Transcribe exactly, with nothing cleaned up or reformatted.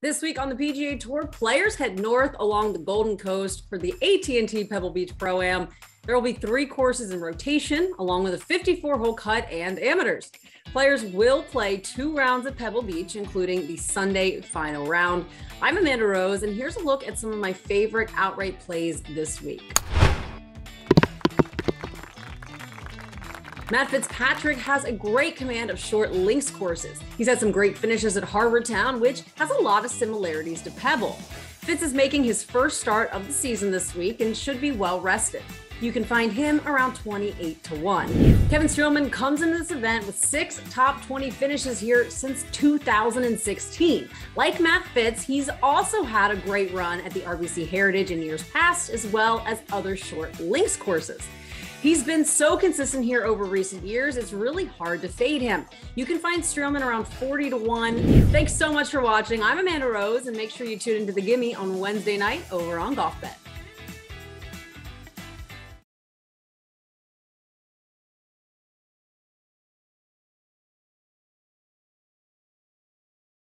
This week on the P G A Tour, players head north along the Golden Coast for the A T and T Pebble Beach Pro-Am. There will be three courses in rotation, along with a fifty-four hole cut and amateurs. Players will play two rounds at Pebble Beach, including the Sunday final round. I'm Amanda Rose, and here's a look at some of my favorite outright plays this week. Matt Fitzpatrick has a great command of short links courses. He's had some great finishes at Harbour Town, which has a lot of similarities to Pebble. Fitz is making his first start of the season this week and should be well rested. You can find him around twenty-eight to one. Kevin Streelman comes into this event with six top twenty finishes here since two thousand sixteen. Like Matt Fitz, he's also had a great run at the R B C Heritage in years past, as well as other short links courses. He's been so consistent here over recent years, it's really hard to fade him. You can find Streelman around forty to one. Thanks so much for watching. I'm Amanda Rose, and make sure you tune into the Gimme on Wednesday night over on Golf Bet.